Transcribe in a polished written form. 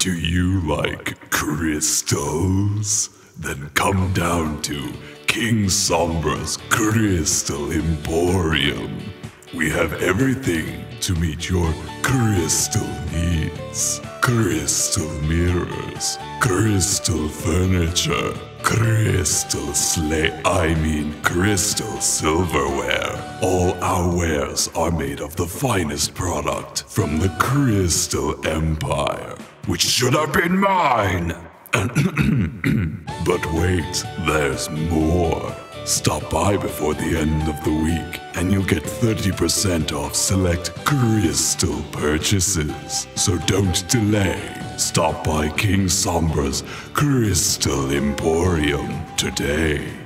Do you like crystals? Then come down to King Sombra's Crystal Emporium. We have everything to meet your crystal needs. Crystal mirrors, crystal furniture, crystal slate, I mean crystal silverware. All our wares are made of the finest product from the Crystal Empire, which should have been mine. But wait, there's more. Stop by before the end of the week and you'll get 30% off select crystal purchases. So don't delay. Stop by King Sombra's Crystal Emporium today.